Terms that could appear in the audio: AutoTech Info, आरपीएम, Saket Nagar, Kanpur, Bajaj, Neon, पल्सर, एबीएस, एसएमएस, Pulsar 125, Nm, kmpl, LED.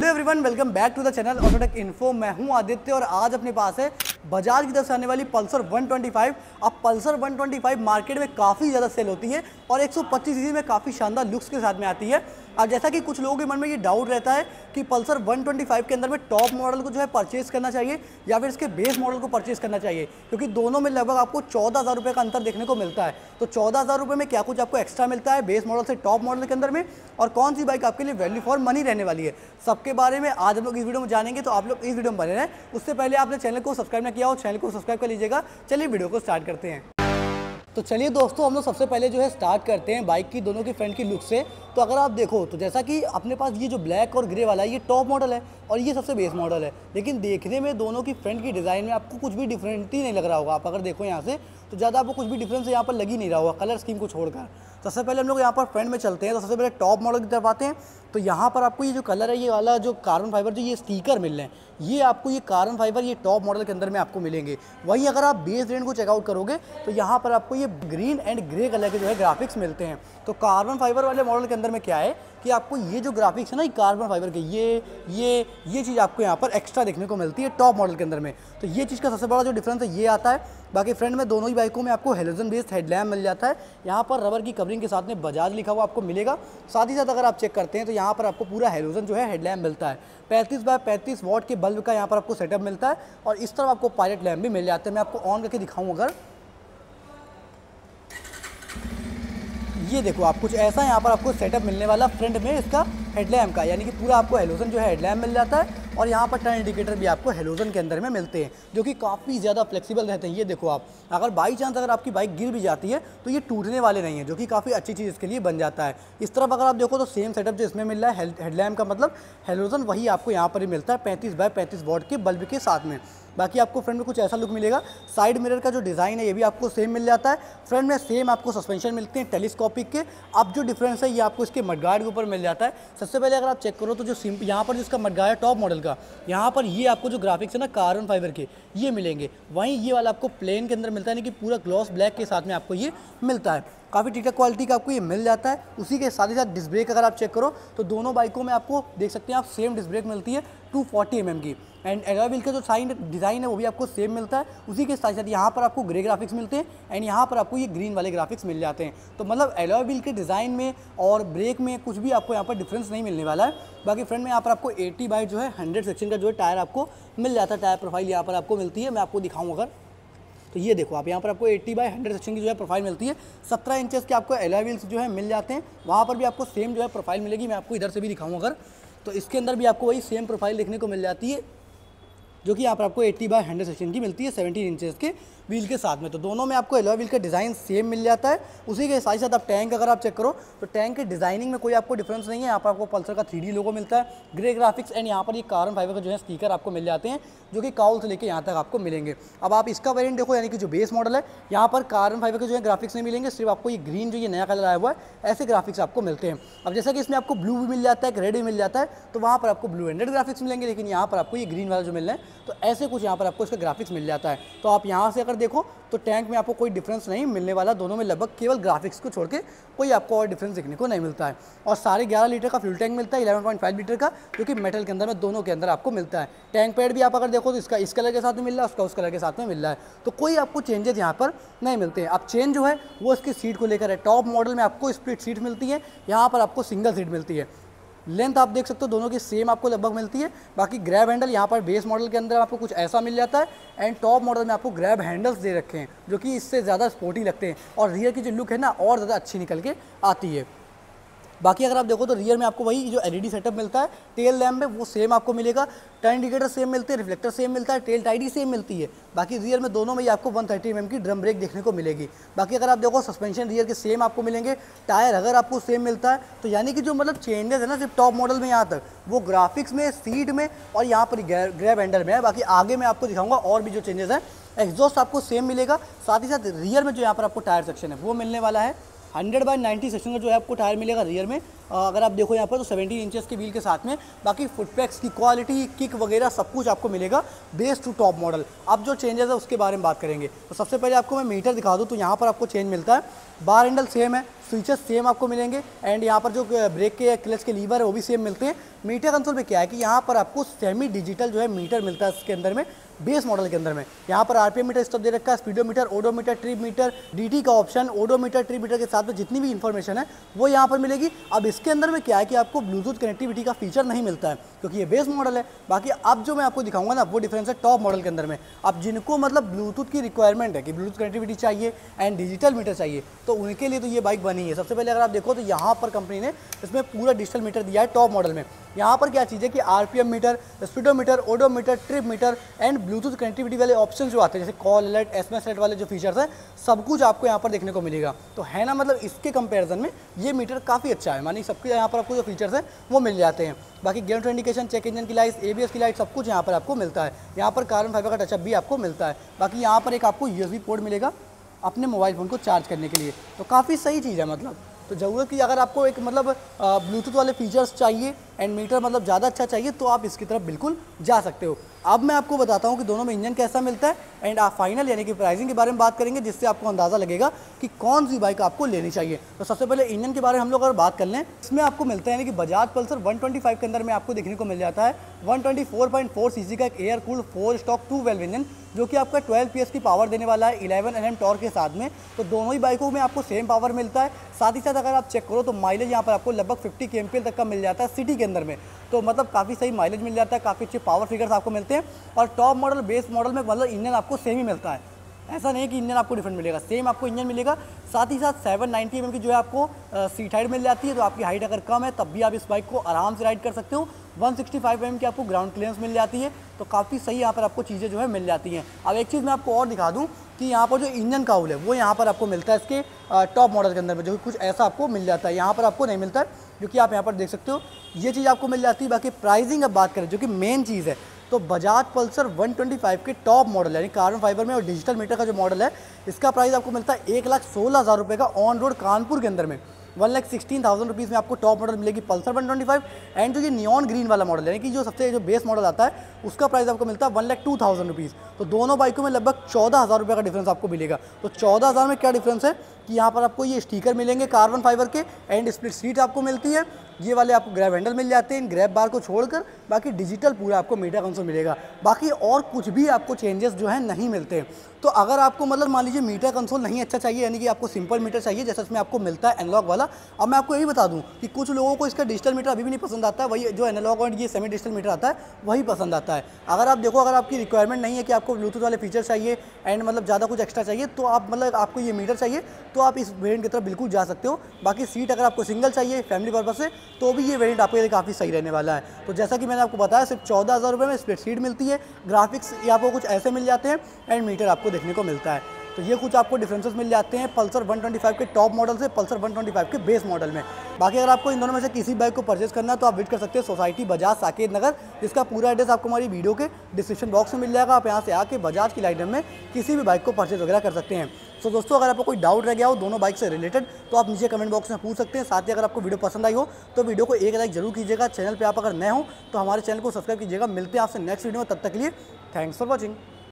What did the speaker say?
Hello everyone, welcome back to the channel Autotech info. मैं हूं आदित्य और आज अपने पास है बजाज की तरफ से आने वाली पल्सर 125। अब पल्सर 125 मार्केट में काफ़ी ज़्यादा सेल होती है और 125 सीसी में काफ़ी शानदार लुक्स के साथ में आती है। अब जैसा कि कुछ लोगों के मन में ये डाउट रहता है कि पल्सर 125 के अंदर में टॉप मॉडल को जो है परचेज़ करना चाहिए या फिर इसके बेस मॉडल को परचेज़ करना चाहिए, क्योंकि दोनों में लगभग आपको 14,000 रुपये का अंतर देखने को मिलता है। तो 14,000 रुपये में क्या कुछ आपको एक्स्ट्रा मिलता है बेस मॉडल से टॉप मॉडल के अंदर में, और कौन सी बाइक आपके लिए वैल्यू फॉर मनी रहने वाली है, सबके बारे में आज हम लोग इस वीडियो में जानेंगे। तो आप लोग इस वीडियो में बने रहें। उससे पहले आपने चैनल को सब्सक्राइब ना किया हो, चैनल को सब्सक्राइब कर लीजिएगा। चलिए वीडियो को स्टार्ट करते हैं। तो चलिए दोस्तों, हम लोग सबसे पहले जो है स्टार्ट करते हैं बाइक की दोनों की फ्रंट की लुक से। तो अगर आप देखो तो जैसा कि अपने पास ये जो ब्लैक और ग्रे वाला है ये टॉप मॉडल है और ये सबसे बेस मॉडल है, लेकिन देखने में दोनों की फ्रंट की डिज़ाइन में आपको कुछ भी डिफरेंट ही नहीं लग रहा होगा। आप अगर देखो यहाँ से तो ज़्यादा आपको कुछ भी डिफरेंस यहाँ पर लग ही नहीं रहा होगा कलर स्कीम को छोड़कर। सबसे पहले हम लोग यहाँ पर फ्रंट में चलते हैं। तो सबसे पहले टॉप मॉडल की तरफ आते हैं। तो यहाँ पर आपको ये जो कलर है ये वाला जो कार्बन फाइबर जो ये स्टीकर मिल रहे हैं, ये आपको ये कार्बन फाइबर ये टॉप मॉडल के अंदर में आपको मिलेंगे। वहीं अगर आप बेस रेंज को चेकआउट करोगे तो यहाँ पर आपको ये ग्रीन एंड ग्रे कलर के जो है ग्राफिक्स मिलते हैं। तो कार्बन फाइबर वाले मॉडल के अंदर में क्या है कि आपको ये जो ग्राफिक्स है ना ये कार्बन फाइबर के ये चीज़ आपको यहाँ पर एक्स्ट्रा देखने को मिलती है टॉप मॉडल के अंदर में। तो ये चीज़ का सबसे बड़ा जो डिफरेंस है ये आता है। बाकी फ्रंट में दोनों ही बाइकों में आपको हेलोजन बेस्ड हेडलैम्प मिल जाता है। यहाँ पर रबर की कवरिंग के साथ में बजाज लिखा हुआ आपको मिलेगा। साथ ही साथ अगर आप चेक करते हैं तो यहाँ पर आपको पूरा हेलोजन जो है हेडलैम्प मिलता है। 35x35 वॉट के बल्ब का यहाँ पर आपको सेटअप मिलता है और इस तरफ आपको पायलट लैम्प भी मिल जाता है। मैं आपको ऑन करके दिखाऊँ, अगर ये देखो आप कुछ ऐसा यहाँ पर आपको सेटअप मिलने वाला फ्रंट में इसका हेडलैम्प का, यानी कि पूरा आपको हेलोजन जो है हेडलैम्प मिल जाता है। और यहाँ पर टर्न इंडिकेटर भी आपको हेलोजन के अंदर में मिलते हैं जो कि काफ़ी ज़्यादा फ्लेक्सिबल रहते हैं। ये देखो आप, अगर बाई चांस अगर आपकी बाइक गिर भी जाती है तो ये टूटने वाले नहीं है, जो कि काफ़ी अच्छी चीज़ इसके लिए बन जाता है। इस तरफ अगर आप देखो तो सेम सेटअप जो इसमें मिल रहा है हेडलैम्प का मतलब हेलोजन, वही आपको यहाँ पर ही मिलता है 35x35 वॉट के बल्ब के साथ में। बाकी आपको फ्रंट में कुछ ऐसा लुक मिलेगा। साइड मिरर का जो डिज़ाइन है ये भी आपको सेम मिल जाता है। फ्रंट में सेम आपको सस्पेंशन मिलते हैं टेलीस्कोपिक के। अब जो डिफरेंस है ये आपको इसके मडगार्ड के ऊपर मिल जाता है। सबसे पहले अगर आप चेक करो तो जो सिंपल यहाँ पर जिसका मडगार्ड है टॉप मॉडल का, यहाँ पर ये आपको जो ग्राफिक्स है ना कार्बन फाइबर के ये मिलेंगे। वहीं ये वाला आपको प्लेन के अंदर मिलता है, यानी कि पूरा ग्लॉस ब्लैक के साथ में आपको ये मिलता है। काफ़ी ठीक ठाक क्वालिटी का आपको ये मिल जाता है। उसी के साथ ही साथ डिस्क ब्रेक अगर आप चेक करो तो दोनों बाइकों में आपको देख सकते हैं आप सेम डिस्क ब्रेक मिलती है 240 mm की। एंड एलॉय व्हील का जो साइन डिज़ाइन है वो भी आपको सेम मिलता है। उसी के साथ साथ यहाँ पर आपको ग्रे ग्राफिक्स मिलते हैं एंड यहाँ पर आपको ये ग्रीन वाले ग्राफिक्स मिल जाते हैं। तो मतलब एलॉय व्हील के डिज़ाइन में और ब्रेक में कुछ भी आपको यहाँ पर डिफरेंस नहीं मिलने वाला है। बाकी फ्रंट में यहाँ पर आपको 80/100 जो है 100 सेक्शन का जो है टायर आपको मिल जाता है। टायर प्रोफाइल यहाँ पर आपको मिलती है, मैं आपको दिखाऊँ अगर तो ये देखो आप, यहाँ पर आपको 80/100 सेक्शन की जो है प्रफाइल मिलती है। 17 इंचेस के आपको एलॉय व्हील्स जो है मिल जाते हैं। वहाँ पर भी आपको सेम जो है प्रोफाइल मिलेगी। मैं आपको इधर से भी दिखाऊँ अगर तो इसके अंदर भी आपको वही सेम प्रोफाइल देखने को मिल जाती है, जो कि यहाँ पर आपको 80/100 सेक्शन की मिलती है 17 इंचेस के व्हील के साथ में। तो दोनों में आपको एलॉय व्हील का डिज़ाइन सेम मिल जाता है। उसी के साथ साथ आप टैंक अगर आप चेक करो तो टैंक के डिज़ाइनिंग में कोई आपको डिफरेंस नहीं है। यहाँ पर आपको पल्सर का 3D लोगो मिलता है, ग्रे ग्राफिक्स एंड यहाँ पर ये कार्बन फाइबर का जो है स्टीकर आपको मिल जाते हैं, जो कि काउल से लेकर यहाँ तक आपको मिलेंगे। अब आप इसका वेरिएंट देखो, यानी कि जो बेस मॉडल है यहाँ पर कार्बन फाइबर के जो है ग्राफिक्स नहीं मिलेंगे, सिर्फ आपको ये ग्रीन जो ये नया कलर आया हुआ है ऐसे ग्राफिक्स आपको मिलते हैं। अब जैसा कि इसमें आपको ब्लू भी मिल जाता है, रेड भी मिल जाता है, तो वहाँ पर आपको ब्लू एंड रेड ग्राफिक्स मिलेंगे, लेकिन यहाँ पर आपको ये ग्रीन वाला जो मिल रहा है तो ऐसे कुछ यहाँ पर आपको इसका ग्राफिक्स मिल जाता है। तो आप यहाँ से देखो तो टैंक में आपको कोई डिफरेंस नहीं मिलने वाला, दोनों में लगभग केवल ग्राफिक्स को छोड़ के कोई आपको और डिफरेंस देखने को नहीं मिलता है। और 11.5 लीटर का फ्यूल टैंक मिलता है, 11.5 लीटर का, जो कि मेटल के अंदर में दोनों के अंदर आपको मिलता है। टैंक पैड भी आप अगर देखो तो इसका इस कलर के साथ में मिल रहा है, उसका उस कलर के साथ में मिल रहा है, तो कोई आपको चेंजेस यहाँ पर नहीं मिलते हैं। अब चेंज जो है वो इसकी सीट को लेकर है। टॉप मॉडल में आपको स्प्लिट सीट मिलती है, यहाँ पर आपको सिंगल सीट मिलती है। लेंथ आप देख सकते हो दोनों की सेम आपको लगभग मिलती है। बाकी ग्रैब हैंडल यहाँ पर बेस मॉडल के अंदर आपको कुछ ऐसा मिल जाता है एंड टॉप मॉडल में आपको ग्रैब हैंडल्स दे रखे हैं, जो कि इससे ज़्यादा स्पोर्टी लगते हैं और रियर की जो लुक है ना और ज़्यादा अच्छी निकल के आती है। बाकी अगर आप देखो तो रियर में आपको वही जो LED सेटअप मिलता है टेल लैम्प में वो सेम आपको मिलेगा। टर्न इंडिकेटर सेम मिलते हैं, रिफ्लेक्टर सेम मिलता है, टेल टाइडी सेम मिलती है। बाकी रियर में दोनों में ही आपको 130 mm की ड्रम ब्रेक देखने को मिलेगी। बाकी अगर आप देखो सस्पेंशन रियर के सेम आपको मिलेंगे, टायर अगर आपको सेम मिलता है। तो यानी कि जो मतलब चेंजेस है ना सिर्फ टॉप मॉडल में यहाँ तक, वो ग्राफिक्स में, सीट में और यहाँ पर ग्रैब हैंडल में है। बाकी आगे मैं आपको दिखाऊँगा और भी जो चेंजेस है। एग्जॉस्ट आपको सेम मिलेगा, साथ ही साथ रियर में जो यहाँ पर आपको टायर सेक्शन है वो मिलने वाला है। 100/90 सेक्शन का जो है आपको टायर मिलेगा रियर में। अगर आप देखो यहाँ पर तो 17 इंचेस के व्हील के साथ में। बाकी फुटपैक्स की क्वालिटी, किक वगैरह सब कुछ आपको मिलेगा बेस टू टॉप मॉडल। अब जो चेंजेस है उसके बारे में बात करेंगे तो सबसे पहले आपको मैं मीटर दिखा दूँ तो यहाँ पर आपको चेंज मिलता है। बार हैंडल सेम है, स्विचेस सेम आपको मिलेंगे एंड यहाँ पर जो ब्रेक के क्लच के लीवर है वो भी सेम मिलते हैं। मीटर कंसोल पे क्या है कि यहाँ पर आपको सेमी डिजिटल जो है मीटर मिलता है इसके अंदर में, बेस मॉडल के अंदर में। यहाँ पर आरपीएम मीटर स्टॉप दे रखा है, speedometer, odometer, trip meter, DT का ऑप्शन, ओडोमीटर ट्रिप मीटर के साथ में जितनी भी इन्फॉर्मेशन है वो यहाँ पर मिलेगी। अब इसके अंदर में क्या है कि आपको ब्लूटूथ कनेक्टिविटी का फीचर नहीं मिलता है क्योंकि ये बेस मॉडल है। बाकी अब जो मैं आपको दिखाऊंगा ना वो डिफरेंस है टॉप मॉडल के अंदर में। अब जिनको मतलब ब्लूटूथ की रिक्वायरमेंट है कि ब्लूटूथ कनेक्टिविटी चाहिए एंड डिजिटल मीटर चाहिए तो उनके लिए तो ये बाइक बनी है। सबसे पहले अगर आप देखो तो यहाँ पर कंपनी ने इसमें पूरा डिजिटल मीटर दिया है टॉप मॉडल में। यहाँ पर क्या चीज़ है कि आरपीएम meter, speedometer, odometer, trip meter and Bluetooth connectivity वाले ऑप्शन जो आते हैं जैसे कॉल अलर्ट, एसएमएस अलर्ट वाले जो फीचर्स हैं सब कुछ आपको यहाँ पर देखने को मिलेगा। तो है ना, मतलब इसके कंपैरिजन में ये मीटर काफ़ी अच्छा है, मानी सबके यहाँ पर आपको जो फीचर्स हैं वो मिल जाते हैं। बाकी gear to indication, check engine की लाइट, एबीएस की लाइट सब कुछ यहाँ पर आपको मिलता है। यहाँ पर कार्बन फाइबर का टचअप भी आपको मिलता है। बाकी यहाँ पर एक आपको यूएसबी पोर्ट मिलेगा अपने मोबाइल फ़ोन को चार्ज करने के लिए, तो काफ़ी सही चीज़ है। मतलब तो ज़रूरत की अगर आपको एक मतलब ब्लूटूथ वाले फीचर्स चाहिए एंड मीटर मतलब ज़्यादा अच्छा चाहिए तो आप इसकी तरफ बिल्कुल जा सकते हो। अब मैं आपको बताता हूँ कि दोनों में इंजन कैसा मिलता है एंड आप फाइनल यानी कि प्राइसिंग के बारे में बात करेंगे, जिससे आपको अंदाज़ा लगेगा कि कौन सी बाइक आपको लेनी चाहिए। तो सबसे पहले इंजन के बारे में हम लोग अगर बात कर लें, इसमें आपको मिलता है यानी कि बजाज पल्सर 125 के अंदर में आपको देखने को मिल जाता है 124.4 सीसी का एक air cooled four stroke two valve engine जो कि आपका 12 पीएस की पावर देने वाला है 11 Nm टॉर्क के साथ में। तो दोनों ही बाइकों में आपको सेम पावर मिलता है। साथ ही साथ अगर आप चेक करो तो माइलेज यहाँ पर आपको लगभग 50 kmpl तक का मिल जाता है सिटी के अंदर में। तो मतलब काफ़ी सही माइलेज मिल जाता है, काफ़ी अच्छे पावर फिगर्स आपको मिलते हैं। और टॉप मॉडल बेस मॉडल में मतलब इंजन आपको सेम ही मिलता है, ऐसा नहीं कि इंजन आपको डिफरेंट मिलेगा, सेम आपको इंजन मिलेगा। साथ ही साथ 790 mm की जो है आपको सीट हाइट मिल जाती है, तो आपकी हाइट अगर कम है तब भी आप इस बाइक को आराम से राइड कर सकते हो। 165 mm की आपको ग्राउंड क्लियरेंस मिल जाती है, तो काफ़ी सही यहाँ पर आपको चीज़ें जो है मिल जाती हैं। अब एक चीज़ मैं आपको और दिखा दूँ कि यहाँ पर जो इंजन काउल है वो यहाँ पर आपको मिलता है इसके टॉप मॉडल के अंदर में, जो कुछ ऐसा आपको मिल जाता है यहाँ पर आपको नहीं मिलता है, जो कि आप यहाँ पर देख सकते हो, ये चीज़ आपको मिल जाती है। बाकी प्राइसिंग अब बात करें जो कि मेन चीज़ है, तो बजाज पल्सर 125 के टॉप मॉडल यानी कार्बन फाइबर में और डिजिटल मीटर का जो मॉडल है इसका प्राइस आपको मिलता है 1,16,000 रुपये का ऑन रोड कानपुर के अंदर में। 1,16,000 रुपीज़ में आपको टॉप मॉडल मिलेगी पल्सर 125। एंड जो ये नियॉन ग्रीन वाला मॉडल यानी कि जो सबसे जो बेस मॉडल आता है उसका प्राइस आपको मिलता है 1,02,000 रुपीज़। तो दोनों बाइकों में लगभग 14,000 रुपये का डिफरेंस आपको मिलेगा। तो 14,000 में क्या डिफरेंस है कि यहाँ पर आपको ये स्टीकर मिलेंगे कार्बन फाइबर के एंड स्प्लिट सीट आपको मिलती है, ये वाले आपको ग्रैब हैंडल मिल जाते हैं ग्रैब बार को छोड़कर, बाकी डिजिटल पूरा आपको मीटर कंसोल मिलेगा। बाकी और कुछ भी आपको चेंजेस जो है नहीं मिलते हैं। तो अगर आपको मतलब मान लीजिए मीटर कंसोल नहीं अच्छा चाहिए यानी कि आपको सिंपल मीटर चाहिए जैसा इसमें आपको मिलता है एनालॉग वाला। अब मैं आपको यही बता दूं कि कुछ लोगों को इसका डिजिटल मीटर अभी भी नहीं पसंद आता है, वही जो एनालॉग और ये सेमी डिजिटल मीटर आता है वही पसंद आता है। अगर आप देखो, अगर आपकी रिक्वायरमेंट नहीं है कि आपको ब्लूटूथ वाले फीचर चाहिए एंड मतलब ज़्यादा कुछ एक्स्ट्रा चाहिए तो आप मतलब आपको ये मीटर चाहिए तो आप इस वेरिएंट की तरफ बिल्कुल जा सकते हो। बाकी सीट अगर आपको सिंगल चाहिए फैमिली पर्पज़ से तो भी ये वेरिएंट आपके लिए काफ़ी सही रहने वाला है। तो जैसा कि मैंने आपको बताया सिर्फ 14,000 रुपये में स्प्लिट सीट मिलती है, ग्राफिक्स आपको कुछ ऐसे मिल जाते हैं एंड मीटर आपको देखने को मिलता है। तो ये कुछ आपको डिफरेंसेस मिल जाते हैं पल्सर 125 के टॉप मॉडल से पल्सर 125 के बेस मॉडल में। बाकी अगर आपको इन दोनों में से किसी बाइक को परचेस करना है तो आप विजिट कर सकते हैं सोसाइटी बजाज साकेत नगर, जिसका पूरा एड्रेस आपको हमारी वीडियो के डिस्क्रिप्शन बॉक्स में मिल जाएगा। आप यहाँ से आके बजाज की लाइट में किसी भी बाइक को परचेस वगैरह कर सकते हैं। तो दोस्तों अगर आपको कोई डाउट रह गया हो दोनों बाइक से रिलेटेड तो आप नीचे कमेंट बॉक्स में पूछ सकते हैं। साथ ही अगर आपको वीडियो पसंद आई हो तो वीडियो को एक लाइक जरूर कीजिएगा। चैनल पर आप अगर नए हो तो हमारे चैनल को सब्सक्राइब कीजिएगा। मिलते हैं आपसे नेक्स्ट वीडियो में, तब तक के लिए थैंक्स फॉर वॉचिंग।